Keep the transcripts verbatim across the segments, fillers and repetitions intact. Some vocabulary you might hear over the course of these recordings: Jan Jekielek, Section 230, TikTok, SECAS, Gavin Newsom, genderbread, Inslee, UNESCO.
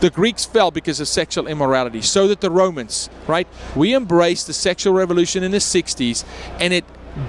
The Greeks fell because of sexual immorality. So did the Romans, right? We embraced the sexual revolution in the sixties, and it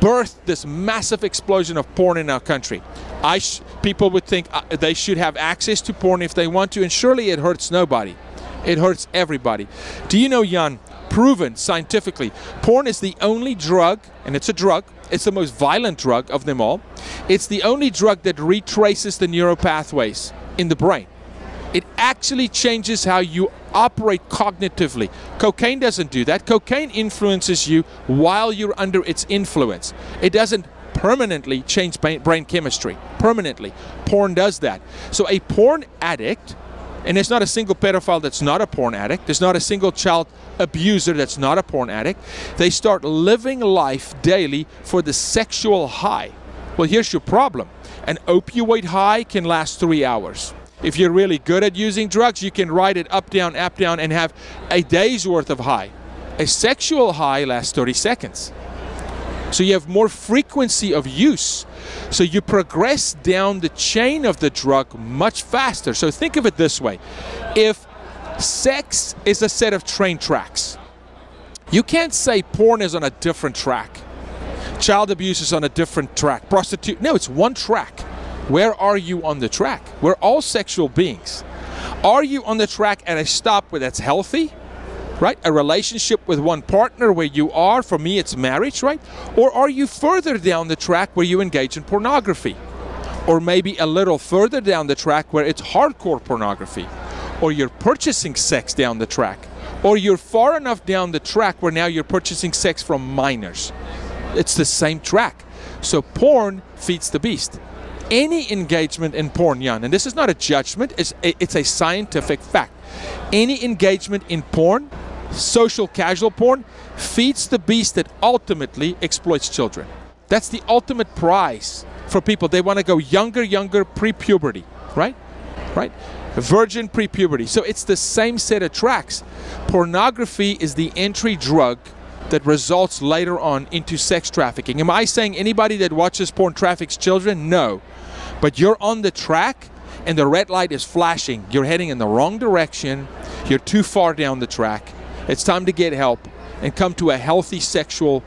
birthed this massive explosion of porn in our country. I sh people would think uh, they should have access to porn if they want to, and surely it hurts nobody. It hurts everybody. Do you know, Jan, proven scientifically, porn is the only drug, and it's a drug, it's the most violent drug of them all. It's the only drug that retraces the neural pathways in the brain. It actually changes how you operate cognitively. Cocaine doesn't do that. Cocaine influences you while you're under its influence. It doesn't permanently change brain chemistry. Permanently. Porn does that. So a porn addict, and there's not a single pedophile that's not a porn addict, there's not a single child abuser that's not a porn addict, they start living life daily for the sexual high. Well, here's your problem. An opioid high can last three hours. If you're really good at using drugs, you can ride it up, down, up, down, and have a day's worth of high. A sexual high lasts thirty seconds. So you have more frequency of use. So you progress down the chain of the drug much faster. So think of it this way. If sex is a set of train tracks, you can't say porn is on a different track. Child abuse is on a different track. Prostitute, no, it's one track. Where are you on the track? We're all sexual beings. Are you on the track at a stop where that's healthy, right? A relationship with one partner where you are, for me it's marriage, right? Or are you further down the track where you engage in pornography? Or maybe a little further down the track where it's hardcore pornography? Or you're purchasing sex down the track? Or you're far enough down the track where now you're purchasing sex from minors? It's the same track. So porn feeds the beast. Any engagement in porn, Jan, and this is not a judgment, it's a, it's a scientific fact. Any engagement in porn, social casual porn, feeds the beast that ultimately exploits children. That's the ultimate prize for people. They want to go younger, younger, pre-puberty, right? Right? Virgin pre-puberty. So it's the same set of tracks. Pornography is the entry drug that results later on into sex trafficking. Am I saying anybody that watches porn traffics children? No. But you're on the track and the red light is flashing. You're heading in the wrong direction. You're too far down the track. It's time to get help and come to a healthy sexual,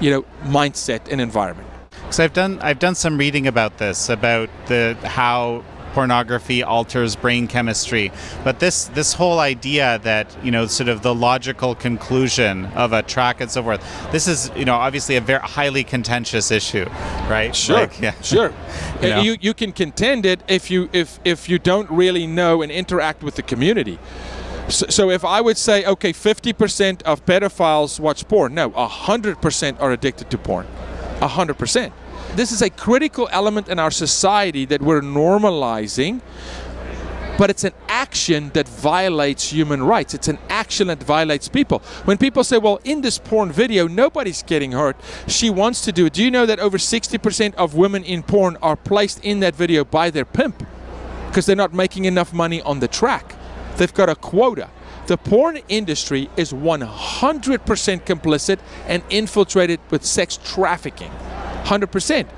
you know, mindset and environment. So I've done I've done some reading about this, about the how pornography alters brain chemistry, but this this whole idea that, you know, sort of the logical conclusion of a track and so forth, this is, you know, obviously a very highly contentious issue, right? Sure, like, yeah. Sure. you, know. you you can contend it if you if if you don't really know and interact with the community. So, so if I would say, okay, fifty percent of pedophiles watch porn, no, one hundred percent are addicted to porn, one hundred percent. This is a critical element in our society that we're normalizing, but it's an action that violates human rights. It's an action that violates people. When people say, well, in this porn video, nobody's getting hurt. She wants to do it. Do you know that over sixty percent of women in porn are placed in that video by their pimp because they're not making enough money on the track? They've got a quota. The porn industry is one hundred percent complicit and infiltrated with sex trafficking. one hundred percent.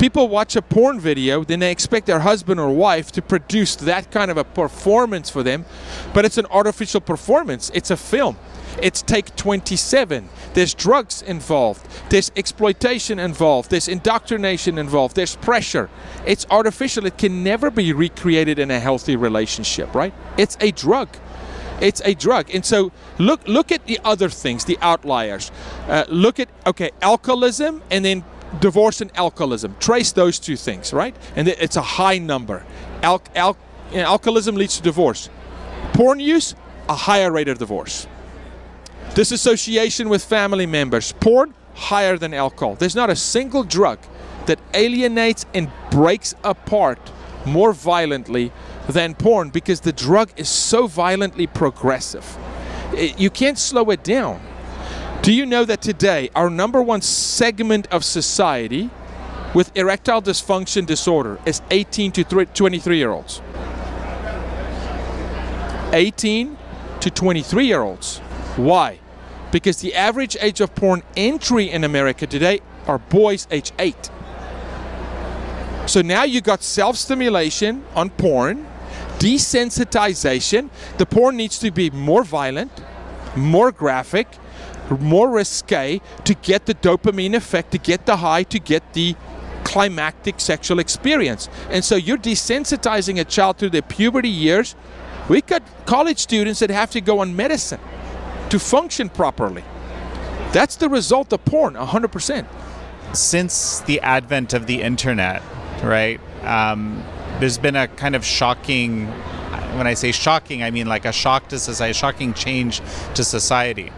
People watch a porn video, then they expect their husband or wife to produce that kind of a performance for them, but it's an artificial performance. It's a film. It's take twenty-seven. There's drugs involved. There's exploitation involved. There's indoctrination involved. There's pressure. It's artificial. It can never be recreated in a healthy relationship, right? It's a drug. It's a drug. And so look, look at the other things, the outliers. Uh, look at, okay, alcoholism, and then divorce and alcoholism. Trace those two things, right? And it's a high number. Al al alcoholism leads to divorce. Porn use, a higher rate of divorce. Disassociation with family members. Porn, higher than alcohol. There's not a single drug that alienates and breaks apart more violently than porn, because the drug is so violently progressive. It, you can't slow it down. Do you know that today our number one segment of society with erectile dysfunction disorder is eighteen to twenty-three year olds? eighteen to twenty-three year olds. Why? Because the average age of porn entry in America today are boys age eight. So now you got self-stimulation on porn, desensitization. The porn needs to be more violent, more graphic, more risque to get the dopamine effect, to get the high, to get the climactic sexual experience. And so you're desensitizing a child through their puberty years. We've got college students that have to go on medicine to function properly. That's the result of porn, one hundred percent. Since the advent of the internet, right, um, there's been a kind of shocking, when I say shocking, I mean like a shock to society, shocking change to society.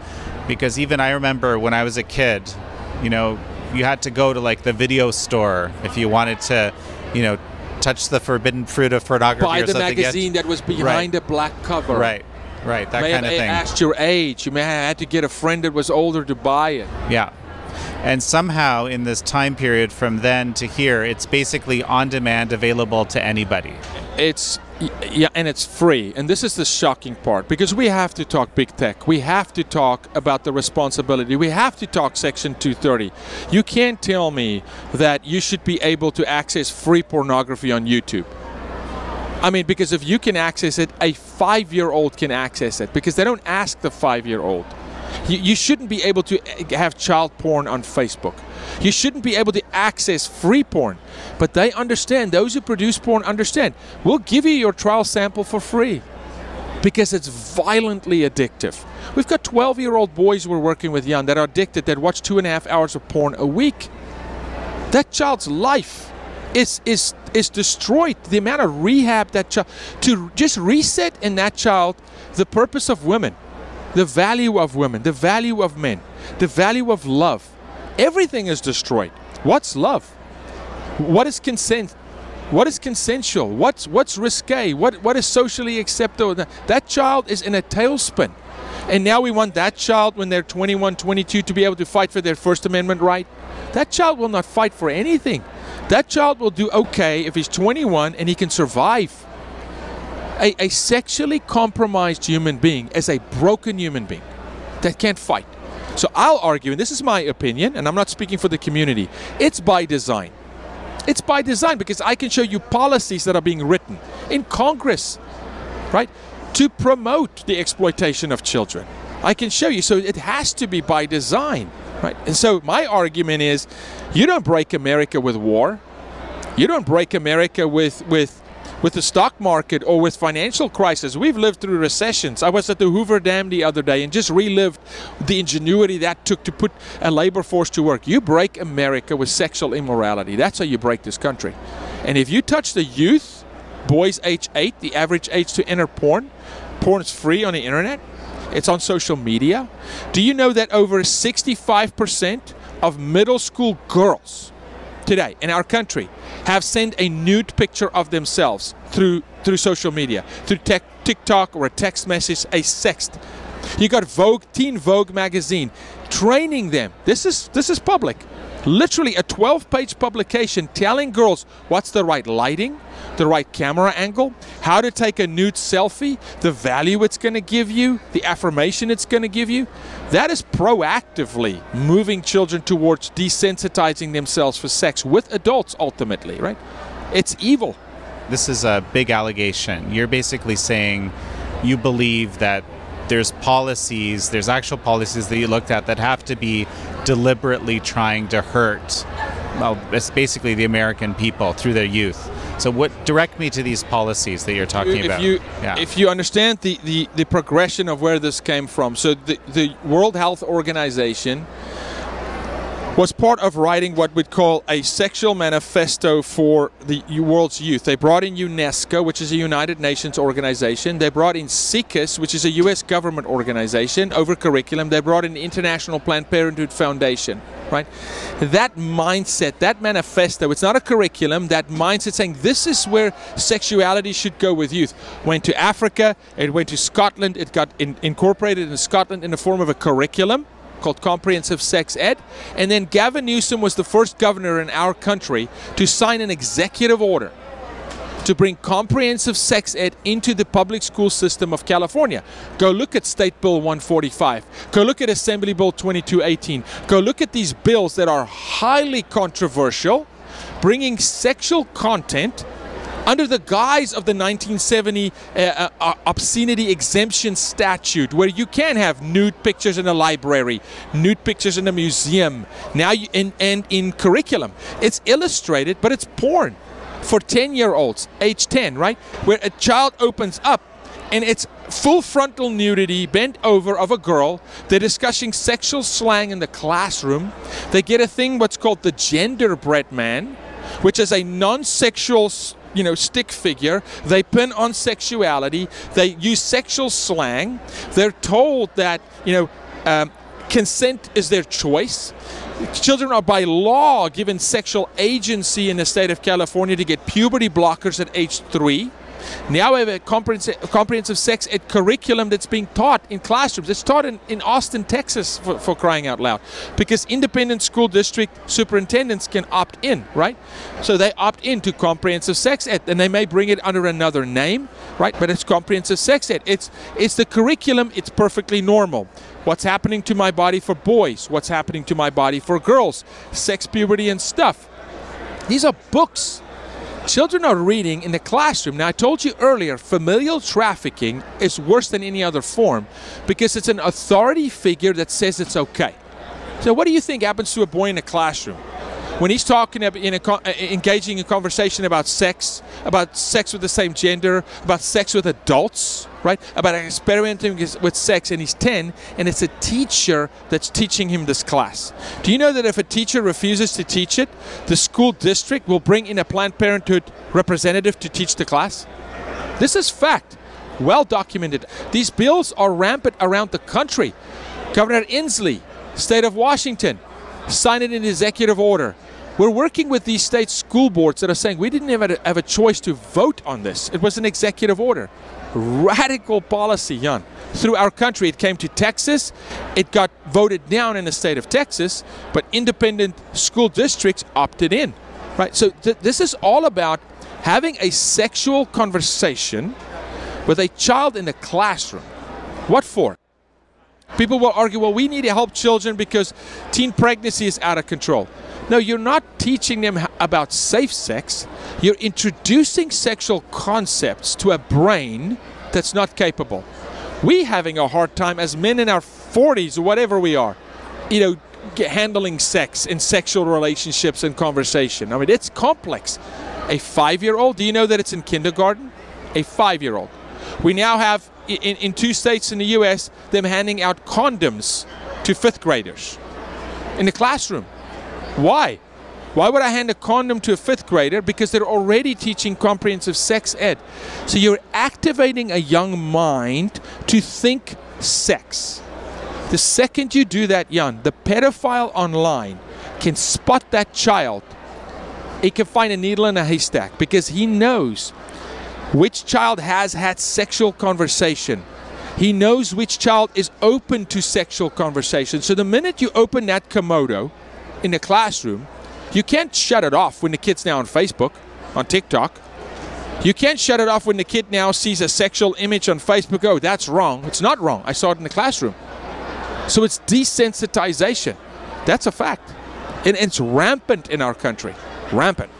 Because even I remember when I was a kid, you know, you had to go to like the video store if you wanted to, you know, touch the forbidden fruit of pornography. Buy the magazine that was behind a black cover. Right, right, that kind of thing. You may have asked your age. You may have had to get a friend that was older to buy it. Yeah. And somehow in this time period from then to here, it's basically on demand, available to anybody. It's, yeah, and it's free. And this is the shocking part, because we have to talk big tech. We have to talk about the responsibility. We have to talk Section two thirty. You can't tell me that you should be able to access free pornography on YouTube. I mean, because if you can access it, a five-year-old can access it, because they don't ask the five-year-old. You, you shouldn't be able to have child porn on Facebook. You shouldn't be able to access free porn. But they understand, those who produce porn understand. We'll give you your trial sample for free because it's violently addictive. We've got twelve-year-old boys we're working with, Jan, that are addicted, that watch two and a half hours of porn a week. That child's life is, is, is destroyed. The amount of rehab that child... To just reset in that child the purpose of women, the value of women, the value of men, the value of love. Everything is destroyed. What's love? What is consent? What is consensual? What's, what's risque? What, what is socially acceptable? That child is in a tailspin. And now we want that child, when they're twenty-one, twenty-two, to be able to fight for their First Amendment right. That child will not fight for anything. That child will do okay if he's twenty-one and he can survive. A, a sexually compromised human being is a broken human being that can't fight. So I'll argue, and this is my opinion, and I'm not speaking for the community, it's by design. It's by design, because I can show you policies that are being written in Congress, right, to promote the exploitation of children. I can show you, so it has to be by design, right? And so my argument is, you don't break America with war. You don't break America with, with with the stock market or with financial crisis. We've lived through recessions. I was at the Hoover Dam the other day and just relived the ingenuity that took to put a labor force to work. You break America with sexual immorality. That's how you break this country. And if you touch the youth, boys age eight, the average age to enter porn, porn is free on the internet. It's on social media. Do you know that over sixty-five percent of middle school girls today in our country have sent a nude picture of themselves through through social media, through tech, TikTok or a text message, a sext. You got Vogue, Teen Vogue magazine, training them. This is this is public. Literally a twelve-page publication telling girls what's the right lighting, the right camera angle, how to take a nude selfie, the value it's going to give you, the affirmation it's going to give you. That is proactively moving children towards desensitizing themselves for sex with adults ultimately, right? It's evil. This is a big allegation. You're basically saying you believe that there's policies, there's actual policies that you looked at that have to be deliberately trying to hurt, well, it's basically the American people through their youth. So what, direct me to these policies that you're talking if about. You, yeah. If you understand the, the, the progression of where this came from, so the, the World Health Organization was part of writing what we'd call a sexual manifesto for the world's youth. They brought in UNESCO, which is a United Nations organization. They brought in SECAS, which is a U S government organization, over curriculum. They brought in the International Planned Parenthood Foundation, right? That mindset, that manifesto, it's not a curriculum, that mindset saying this is where sexuality should go with youth. Went to Africa, it went to Scotland, it got in, incorporated in Scotland in the form of a curriculum called Comprehensive Sex Ed. And then Gavin Newsom was the first governor in our country to sign an executive order to bring Comprehensive Sex Ed into the public school system of California. Go look at State Bill one forty-five. Go look at Assembly Bill twenty-two eighteen. Go look at these bills that are highly controversial, bringing sexual content under the guise of the nineteen seventy uh, uh, obscenity exemption statute, where you can have nude pictures in a library, nude pictures in a museum, now you, and, and in curriculum. It's illustrated, but it's porn for ten-year-olds, age ten, right? Where a child opens up and it's full frontal nudity, bent over, of a girl. They're discussing sexual slang in the classroom. They get a thing what's called the genderbread man, which is a non-sexual, you know, stick figure. They pin on sexuality. They use sexual slang. They're told that, you know, um, consent is their choice. Children are by law given sexual agency in the state of California to get puberty blockers at age three. Now we have a comprehensive sex ed curriculum that's being taught in classrooms. It's taught in, in Austin, Texas, for, for crying out loud, because independent school district superintendents can opt in, right? So they opt in to comprehensive sex ed, and they may bring it under another name, right? But it's comprehensive sex ed. It's, it's the curriculum. It's perfectly normal. What's happening to my body for boys? What's happening to my body for girls? Sex, puberty, and stuff. These are books children are reading in the classroom. Now, I told you earlier, familial trafficking is worse than any other form because it's an authority figure that says it's okay. So what do you think happens to a boy in a classroom when he's talking, in a, engaging in conversation about sex, about sex with the same gender, about sex with adults, right? About experimenting with sex, and he's ten, and it's a teacher that's teaching him this class. Do you know that if a teacher refuses to teach it, the school district will bring in a Planned Parenthood representative to teach the class? This is fact, well documented. These bills are rampant around the country. Governor Inslee, state of Washington, signed it in executive order. We're working with these state school boards that are saying we didn't even have a choice to vote on this. It was an executive order. Radical policy, Jan. Through our country, it came to Texas. It got voted down in the state of Texas, but independent school districts opted in, right? So th this is all about having a sexual conversation with a child in the classroom. What for? People will argue, well, we need to help children because teen pregnancy is out of control. No, you're not teaching them about safe sex. You're introducing sexual concepts to a brain that's not capable. We're having a hard time as men in our forties, or whatever we are, you know, handling sex and sexual relationships and conversation. I mean, it's complex. A five-year-old, do you know that it's in kindergarten? A five-year-old. We now have, in, in two states in the U S, them handing out condoms to fifth graders in the classroom. Why? Why would I hand a condom to a fifth grader? Because they're already teaching comprehensive sex ed. So you're activating a young mind to think sex. The second you do that, Jan, the pedophile online can spot that child. He can find a needle in a haystack because he knows which child has had sexual conversation. He knows which child is open to sexual conversation. So the minute you open that Komodo in the classroom, you can't shut it off when the kid's now on Facebook, on TikTok. You can't shut it off when the kid now sees a sexual image on Facebook. Oh, that's wrong. It's not wrong. I saw it in the classroom. So it's desensitization. That's a fact. And it's rampant in our country. Rampant.